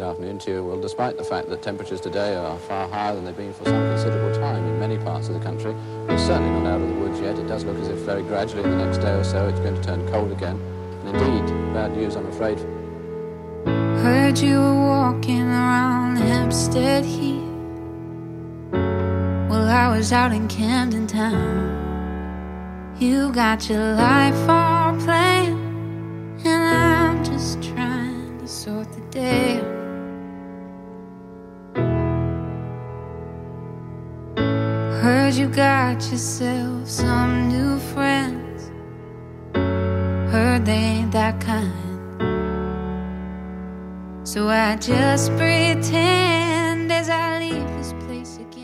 good afternoon to you. Well, despite the fact that temperatures today are far higher than they've been for some considerable time in many parts of the country, we're certainly not out of the woods yet. It does look as if very gradually in the next day or so it's going to turn cold again. And indeed, bad news, I'm afraid. Heard you were walking around Hampstead Heath. Well, I was out in Camden Town. You got your life all planned, and I'm just trying to sort the day out. Heard you got yourself some new friends. Heard they ain't that kind. So I just pretend as I leave this place again.